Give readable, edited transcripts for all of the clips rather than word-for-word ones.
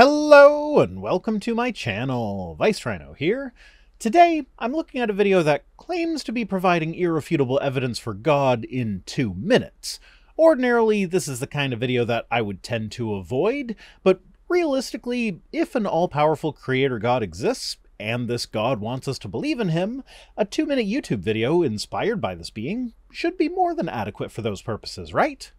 Hello and welcome to my channel, Vice Rhino here. Today I'm looking at a video that claims to be providing irrefutable evidence for God in 2 minutes. Ordinarily this is the kind of video that I would tend to avoid, but realistically, if an all-powerful creator God exists, and this God wants us to believe in him, a 2-minute YouTube video inspired by this being should be more than adequate for those purposes, right?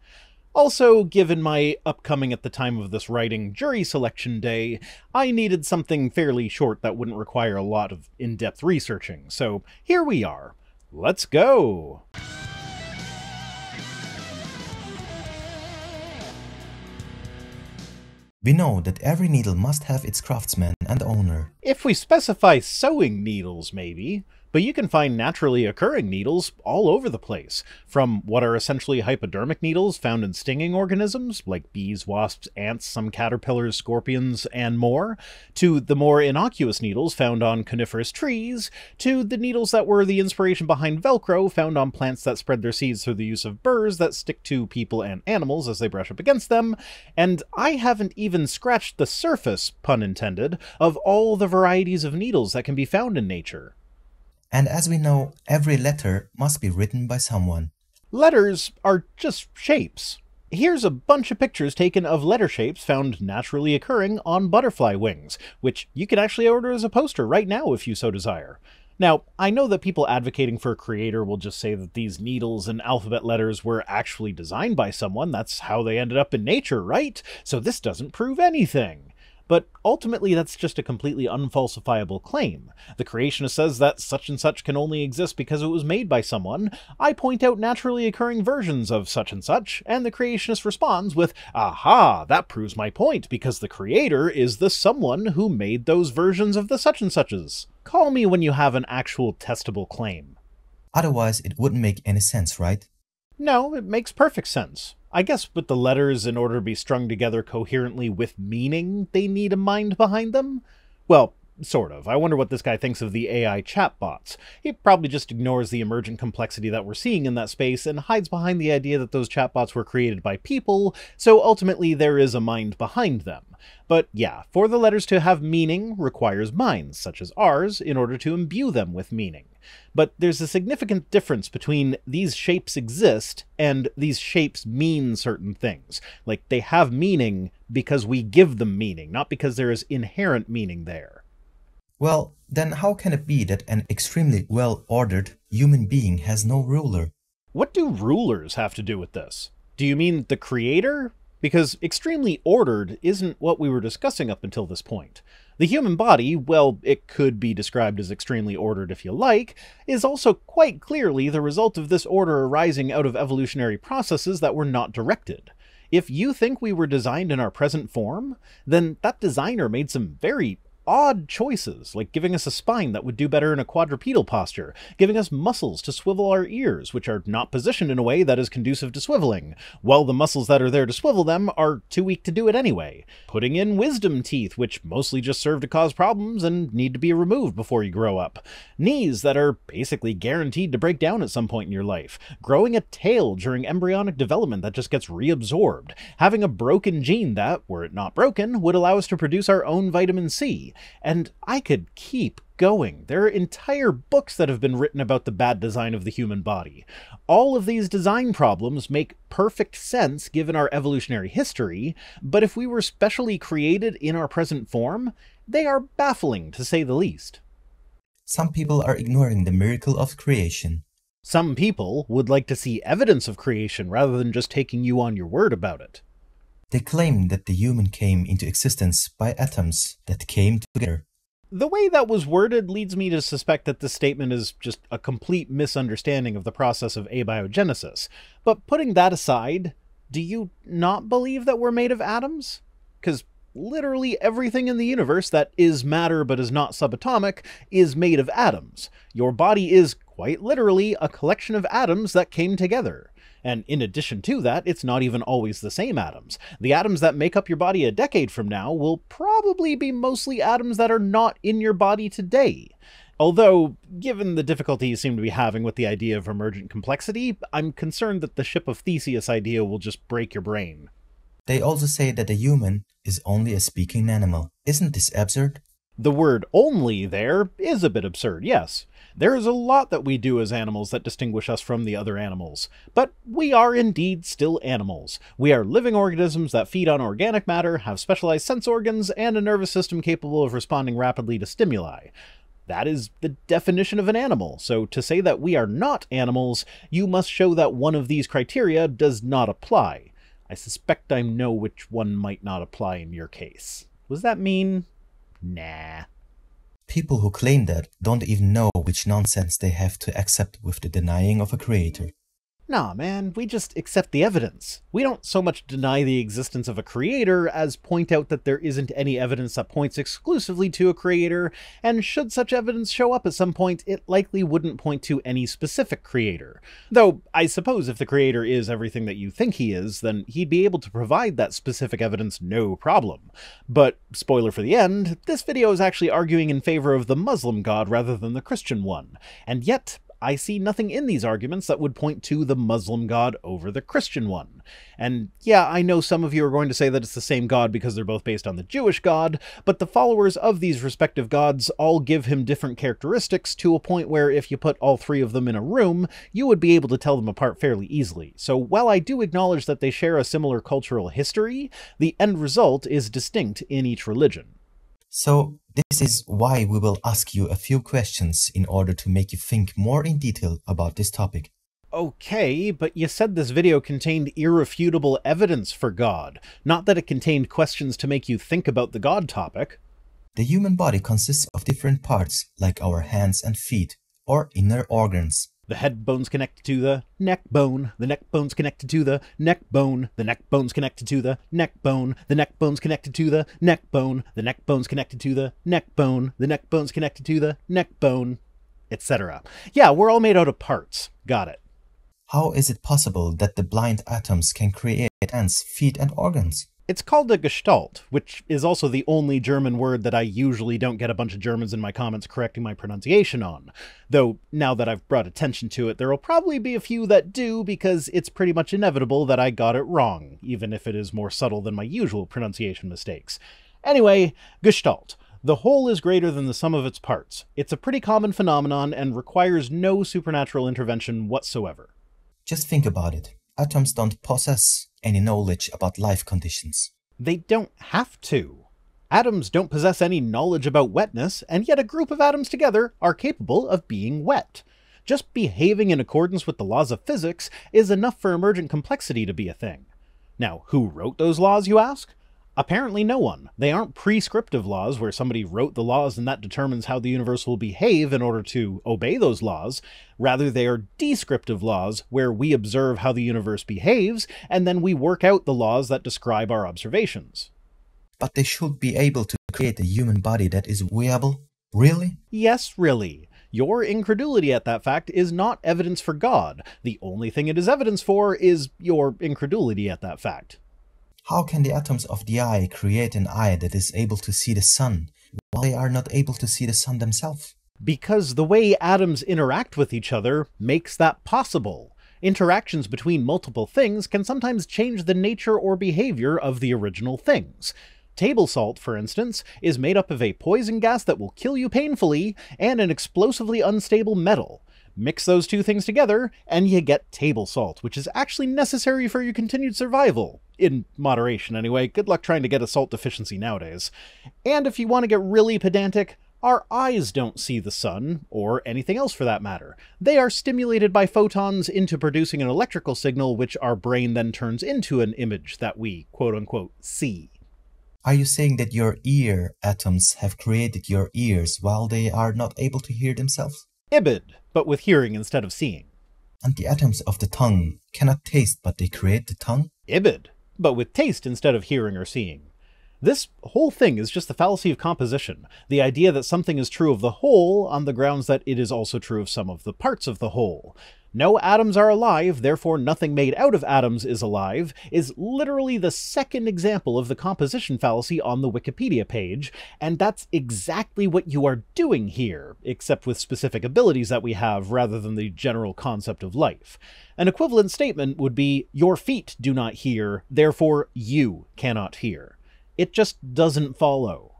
Also, given my upcoming, at the time of this writing, jury selection day, I needed something fairly short that wouldn't require a lot of in-depth researching, so here we are. Let's go! We know that every needle must have its craftsman and owner. If we specify sewing needles, maybe. But you can find naturally occurring needles all over the place, from what are essentially hypodermic needles found in stinging organisms, like bees, wasps, ants, some caterpillars, scorpions, and more, to the more innocuous needles found on coniferous trees, to the needles that were the inspiration behind Velcro, found on plants that spread their seeds through the use of burrs that stick to people and animals as they brush up against them, and I haven't even scratched the surface, pun intended, of all the varieties of needles that can be found in nature. And as we know, every letter must be written by someone. Letters are just shapes. Here's a bunch of pictures taken of letter shapes found naturally occurring on butterfly wings, which you can actually order as a poster right now if you so desire. Now, I know that people advocating for a creator will just say that these needles and alphabet letters were actually designed by someone. That's how they ended up in nature, right? So this doesn't prove anything. But ultimately, that's just a completely unfalsifiable claim. The creationist says that such and such can only exist because it was made by someone. I point out naturally occurring versions of such and the creationist responds with, "Aha, that proves my point, because the creator is the someone who made those versions of the such and suches." Call me when you have an actual testable claim. Otherwise, it wouldn't make any sense, right? No, it makes perfect sense. I guess with the letters, in order to be strung together coherently with meaning, they need a mind behind them? Well, sort of. I wonder what this guy thinks of the AI chatbots. He probably just ignores the emergent complexity that we're seeing in that space and hides behind the idea that those chatbots were created by people, so ultimately there is a mind behind them. But yeah, for the letters to have meaning requires minds, such as ours, in order to imbue them with meaning. But there's a significant difference between these shapes exist and these shapes mean certain things. Like, they have meaning because we give them meaning, not because there is inherent meaning there. Well, then how can it be that an extremely well-ordered human being has no ruler? What do rulers have to do with this? Do you mean the creator? Because extremely ordered isn't what we were discussing up until this point. The human body, well, it could be described as extremely ordered if you like, is also quite clearly the result of this order arising out of evolutionary processes that were not directed. If you think we were designed in our present form, then that designer made some very odd choices, like giving us a spine that would do better in a quadrupedal posture, giving us muscles to swivel our ears, which are not positioned in a way that is conducive to swiveling, while the muscles that are there to swivel them are too weak to do it anyway, putting in wisdom teeth, which mostly just serve to cause problems and need to be removed before you grow up, knees that are basically guaranteed to break down at some point in your life, growing a tail during embryonic development that just gets reabsorbed, having a broken gene that, were it not broken, would allow us to produce our own vitamin C. And I could keep going. There are entire books that have been written about the bad design of the human body. All of these design problems make perfect sense given our evolutionary history, but if we were specially created in our present form, they are baffling to say the least. Some people are ignoring the miracle of creation. Some people would like to see evidence of creation rather than just taking you on your word about it. They claim that the human came into existence by atoms that came together. The way that was worded leads me to suspect that this statement is just a complete misunderstanding of the process of abiogenesis. But putting that aside, do you not believe that we're made of atoms? Because literally everything in the universe that is matter but is not subatomic is made of atoms. Your body is, quite literally, a collection of atoms that came together. And in addition to that, it's not even always the same atoms. The atoms that make up your body a decade from now will probably be mostly atoms that are not in your body today. Although, given the difficulty you seem to be having with the idea of emergent complexity, I'm concerned that the ship of Theseus idea will just break your brain. They also say that the human is only a speaking animal. Isn't this absurd? The word only there is a bit absurd, yes. There is a lot that we do as animals that distinguish us from the other animals, but we are indeed still animals. We are living organisms that feed on organic matter, have specialized sense organs, and a nervous system capable of responding rapidly to stimuli. That is the definition of an animal, so to say that we are not animals, you must show that one of these criteria does not apply. I suspect I know which one might not apply in your case. Was that mean? Nah. People who claim that don't even know which nonsense they have to accept with the denying of a creator. Nah, man, we just accept the evidence. We don't so much deny the existence of a creator as point out that there isn't any evidence that points exclusively to a creator, and should such evidence show up at some point, it likely wouldn't point to any specific creator. Though, I suppose if the creator is everything that you think he is, then he'd be able to provide that specific evidence no problem. But, spoiler for the end, this video is actually arguing in favor of the Muslim god rather than the Christian one, and yet, I see nothing in these arguments that would point to the Muslim god over the Christian one. And yeah, I know some of you are going to say that it's the same god because they're both based on the Jewish god, but the followers of these respective gods all give him different characteristics to a point where if you put all three of them in a room, you would be able to tell them apart fairly easily. So while I do acknowledge that they share a similar cultural history, the end result is distinct in each religion. So this is why we will ask you a few questions in order to make you think more in detail about this topic. Okay, but you said this video contained irrefutable evidence for God, not that it contained questions to make you think about the God topic. The human body consists of different parts, like our hands and feet, or inner organs. The head bone's connected to the neck bone, the neck bone's connected to the neck bone, the neck bone's connected to the neck bone, the neck bone's connected to the neck bone, the neck bone's connected to the neck bone, the neck bone's connected to the neck bone, etc. Yeah, we're all made out of parts. Got it. How is it possible that the blind atoms can create hands, feet, and organs? It's called a gestalt, which is also the only German word that I usually don't get a bunch of Germans in my comments correcting my pronunciation on. Though, now that I've brought attention to it, there'll probably be a few that do because it's pretty much inevitable that I got it wrong, even if it is more subtle than my usual pronunciation mistakes. Anyway, gestalt. The whole is greater than the sum of its parts. It's a pretty common phenomenon and requires no supernatural intervention whatsoever. Just think about it. Atoms don't possess any knowledge about life conditions. They don't have to. Atoms don't possess any knowledge about wetness, and yet a group of atoms together are capable of being wet. Just behaving in accordance with the laws of physics is enough for emergent complexity to be a thing. Now, who wrote those laws, you ask? Apparently no one. They aren't prescriptive laws where somebody wrote the laws and that determines how the universe will behave in order to obey those laws. Rather, they are descriptive laws where we observe how the universe behaves and then we work out the laws that describe our observations. But they should be able to create a human body that is viable? Really? Yes, really. Your incredulity at that fact is not evidence for God. The only thing it is evidence for is your incredulity at that fact. How can the atoms of the eye create an eye that is able to see the sun, while they are not able to see the sun themselves? Because the way atoms interact with each other makes that possible. Interactions between multiple things can sometimes change the nature or behavior of the original things. Table salt, for instance, is made up of a poison gas that will kill you painfully and an explosively unstable metal. Mix those two things together, and you get table salt, which is actually necessary for your continued survival. In moderation, anyway. Good luck trying to get a salt deficiency nowadays. And if you want to get really pedantic, our eyes don't see the sun, or anything else for that matter. They are stimulated by photons into producing an electrical signal, which our brain then turns into an image that we, quote-unquote, see. Are you saying that your ear atoms have created your ears while they are not able to hear themselves? Ibid, but with hearing instead of seeing. And the atoms of the tongue cannot taste, but they create the tongue? Ibid, but with taste instead of hearing or seeing. This whole thing is just the fallacy of composition, the idea that something is true of the whole on the grounds that it is also true of some of the parts of the whole. no atoms are alive, therefore nothing made out of atoms is alive, is literally the second example of the composition fallacy on the Wikipedia page, and that's exactly what you are doing here, except with specific abilities that we have rather than the general concept of life. An equivalent statement would be, your feet do not hear, therefore you cannot hear. It just doesn't follow.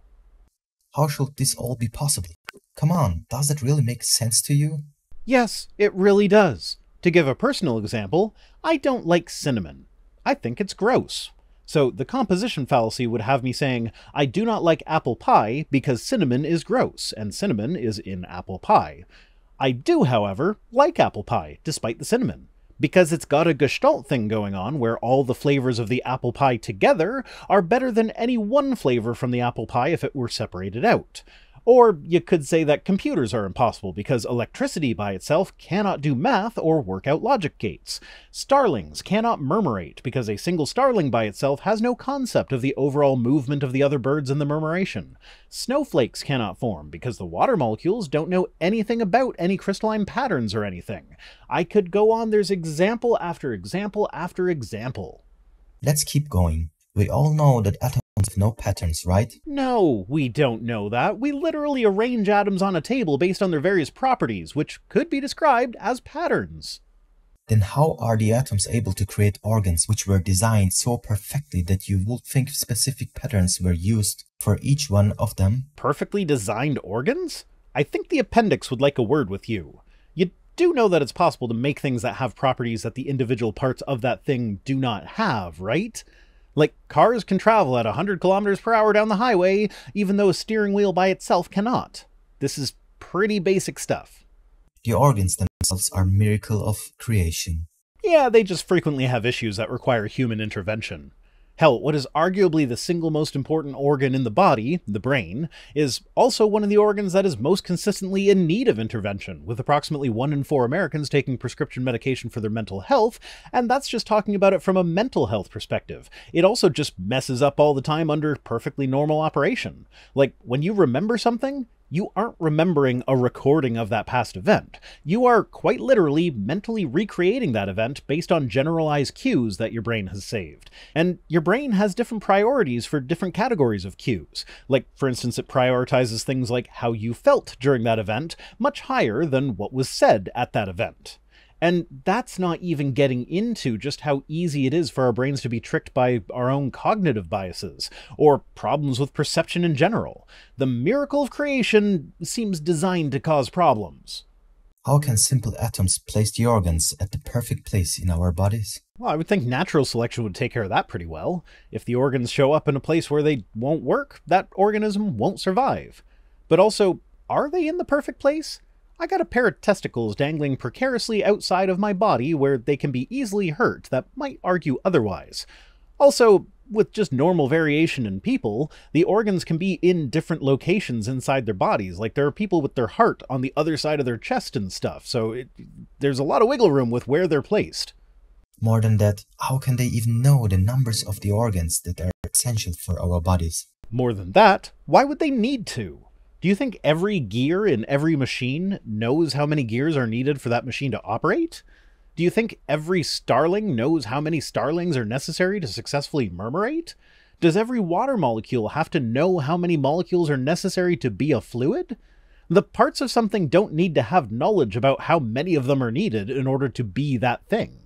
How should this all be possible? Come on, does it really make sense to you? Yes, it really does. To give a personal example, I don't like cinnamon. I think it's gross. So the composition fallacy would have me saying, I do not like apple pie because cinnamon is gross, and cinnamon is in apple pie. I do, however, like apple pie, despite the cinnamon, because it's got a gestalt thing going on where all the flavors of the apple pie together are better than any one flavor from the apple pie if it were separated out. Or you could say that computers are impossible because electricity by itself cannot do math or work out logic gates. Starlings cannot murmurate because a single starling by itself has no concept of the overall movement of the other birds in the murmuration. Snowflakes cannot form because the water molecules don't know anything about any crystalline patterns or anything. I could go on, there's example after example after example. Let's keep going. We all know that atoms have no patterns, right? No, we don't know that. We literally arrange atoms on a table based on their various properties, which could be described as patterns. Then how are the atoms able to create organs which were designed so perfectly that you would think specific patterns were used for each one of them? Perfectly designed organs? I think the appendix would like a word with you. You do know that it's possible to make things that have properties that the individual parts of that thing do not have, right? Like, cars can travel at 100 kilometers per hour down the highway, even though a steering wheel by itself cannot. This is pretty basic stuff. The organs themselves are a miracle of creation. Yeah, they just frequently have issues that require human intervention. Hell, what is arguably the single most important organ in the body, the brain, is also one of the organs that is most consistently in need of intervention, with approximately 1 in 4 Americans taking prescription medication for their mental health, and that's just talking about it from a mental health perspective. It also just messes up all the time under perfectly normal operation. Like, when you remember something, you aren't remembering a recording of that past event. You are quite literally mentally recreating that event based on generalized cues that your brain has saved. And your brain has different priorities for different categories of cues. Like, for instance, it prioritizes things like how you felt during that event much higher than what was said at that event. And that's not even getting into just how easy it is for our brains to be tricked by our own cognitive biases, or problems with perception in general. The miracle of creation seems designed to cause problems. How can simple atoms place the organs at the perfect place in our bodies? Well, I would think natural selection would take care of that pretty well. If the organs show up in a place where they won't work, that organism won't survive. But also, are they in the perfect place? I got a pair of testicles dangling precariously outside of my body where they can be easily hurt that might argue otherwise. Also, with just normal variation in people, the organs can be in different locations inside their bodies. Like, there are people with their heart on the other side of their chest and stuff, so there's a lot of wiggle room with where they're placed. More than that, how can they even know the numbers of the organs that are essential for our bodies? More than that, why would they need to? Do you think every gear in every machine knows how many gears are needed for that machine to operate? Do you think every starling knows how many starlings are necessary to successfully murmurate? Does every water molecule have to know how many molecules are necessary to be a fluid? The parts of something don't need to have knowledge about how many of them are needed in order to be that thing.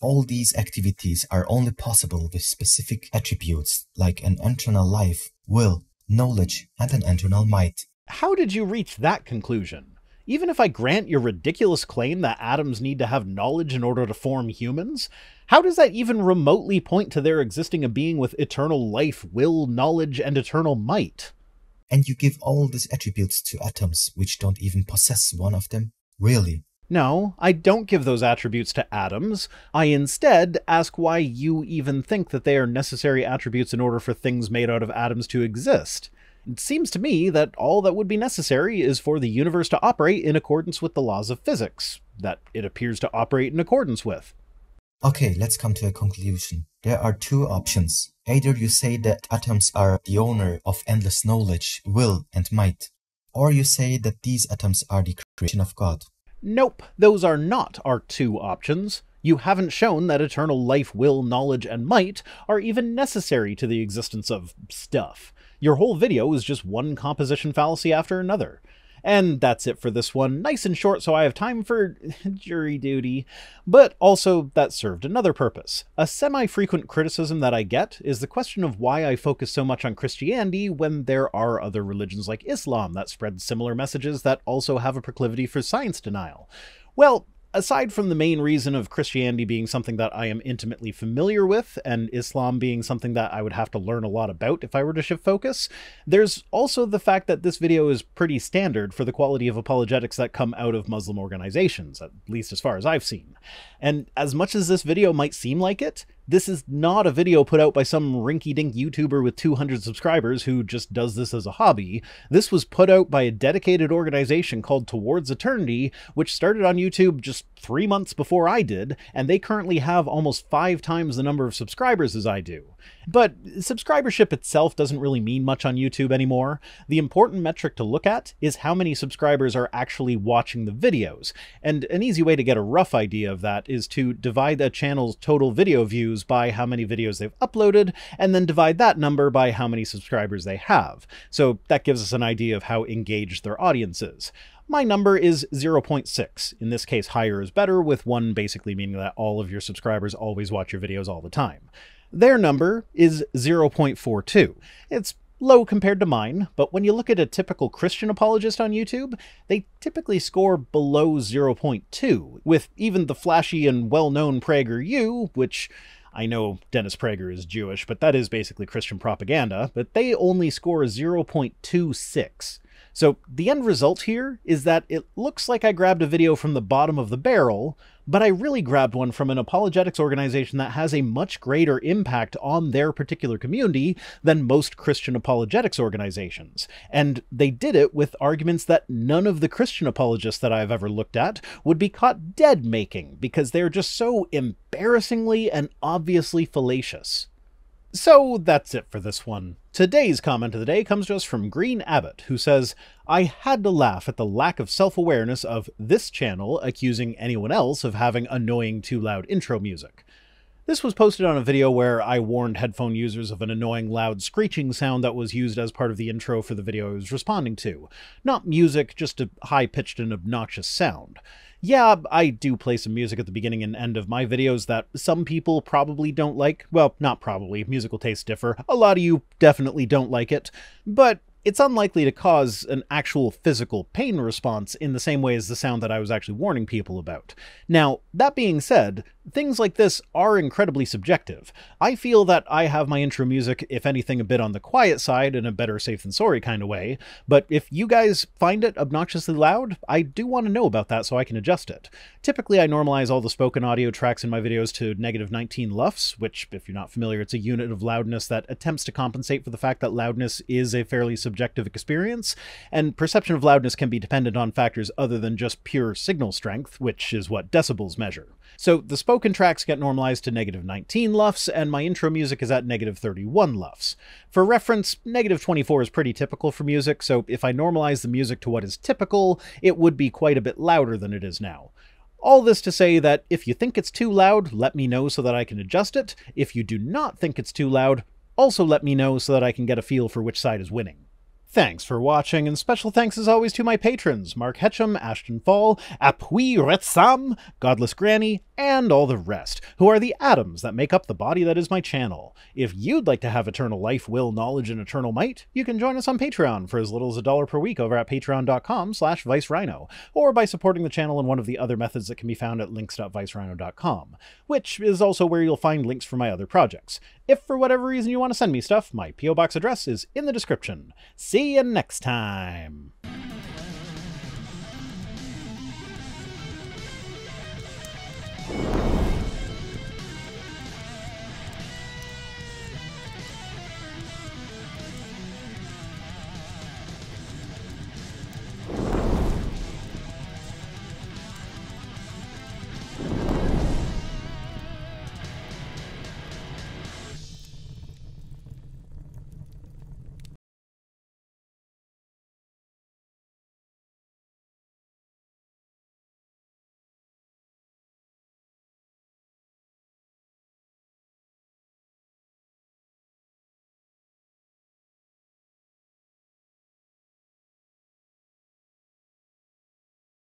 All these activities are only possible with specific attributes like an internal life, will, knowledge, and an internal might. How did you reach that conclusion? Even if I grant your ridiculous claim that atoms need to have knowledge in order to form humans, how does that even remotely point to there existing a being with eternal life, will, knowledge, and eternal might? And you give all these attributes to atoms which don't even possess one of them? Really? No, I don't give those attributes to atoms. I instead ask why you even think that they are necessary attributes in order for things made out of atoms to exist. It seems to me that all that would be necessary is for the universe to operate in accordance with the laws of physics, that it appears to operate in accordance with. Okay, let's come to a conclusion. There are two options. Either you say that atoms are the owner of endless knowledge, will, and might, or you say that these atoms are the creation of God. Nope, those are not our two options. You haven't shown that eternal life, will, knowledge, and might are even necessary to the existence of stuff. Your whole video is just one composition fallacy after another. And that's it for this one, nice and short so I have time for jury duty. But also, that served another purpose. A semi-frequent criticism that I get is the question of why I focus so much on Christianity when there are other religions like Islam that spread similar messages that also have a proclivity for science denial. Well, aside from the main reason of Christianity being something that I am intimately familiar with, and Islam being something that I would have to learn a lot about if I were to shift focus, there's also the fact that this video is pretty standard for the quality of apologetics that come out of Muslim organizations, at least as far as I've seen. And as much as this video might seem like it, this is not a video put out by some rinky-dink YouTuber with 200 subscribers who just does this as a hobby. This was put out by a dedicated organization called Towards Eternity, which started on YouTube just 3 months before I did, and they currently have almost 5 times the number of subscribers as I do. But subscribership itself doesn't really mean much on YouTube anymore. The important metric to look at is how many subscribers are actually watching the videos, and an easy way to get a rough idea of that is to divide a channel's total video views by how many videos they've uploaded, and then divide that number by how many subscribers they have. So that gives us an idea of how engaged their audience is. My number is 0.6. In this case, higher is better, with 1 basically meaning that all of your subscribers always watch your videos all the time. Their number is 0.42. It's low compared to mine, but when you look at a typical Christian apologist on YouTube, they typically score below 0.2, with even the flashy and well-known PragerU, which I know Dennis Prager is Jewish, but that is basically Christian propaganda, but they only score 0.26. So the end result here is that it looks like I grabbed a video from the bottom of the barrel, but I really grabbed one from an apologetics organization that has a much greater impact on their particular community than most Christian apologetics organizations. And they did it with arguments that none of the Christian apologists that I've ever looked at would be caught dead making, because they're just so embarrassingly and obviously fallacious. So that's it for this one. Today's comment of the day comes to us from Green Abbott, who says, I had to laugh at the lack of self-awareness of this channel accusing anyone else of having annoying too loud intro music. This was posted on a video where I warned headphone users of an annoying loud screeching sound that was used as part of the intro for the video I was responding to. Not music, just a high-pitched and obnoxious sound. Yeah, I do play some music at the beginning and end of my videos that some people probably don't like. Well, not probably, musical tastes differ. A lot of you definitely don't like it, but it's unlikely to cause an actual physical pain response in the same way as the sound that I was actually warning people about. Now, that being said, things like this are incredibly subjective. I feel that I have my intro music, if anything, a bit on the quiet side in a better safe than sorry kind of way, but if you guys find it obnoxiously loud, I do want to know about that so I can adjust it. Typically, I normalize all the spoken audio tracks in my videos to -19 LUFS, which, if you're not familiar, it's a unit of loudness that attempts to compensate for the fact that loudness is a fairly subjective experience, and perception of loudness can be dependent on factors other than just pure signal strength, which is what decibels measure. So the spoken tracks get normalized to -19 LUFS, and my intro music is at -31 LUFS. For reference, -24 is pretty typical for music, so if I normalize the music to what is typical, it would be quite a bit louder than it is now. All this to say that if you think it's too loud, let me know so that I can adjust it. If you do not think it's too loud, also let me know so that I can get a feel for which side is winning. Thanks for watching, and special thanks as always to my patrons, Mark Hetcham, Ashton Fall, Apui Retsam, Godless Granny, and all the rest, who are the atoms that make up the body that is my channel. If you'd like to have eternal life, will, knowledge, and eternal might, you can join us on Patreon for as little as $1 per week over at patreon.com/vicerhino, or by supporting the channel in one of the other methods that can be found at links.vicerhino.com, which is also where you'll find links for my other projects. If for whatever reason you want to send me stuff, my P.O. Box address is in the description. See you next time.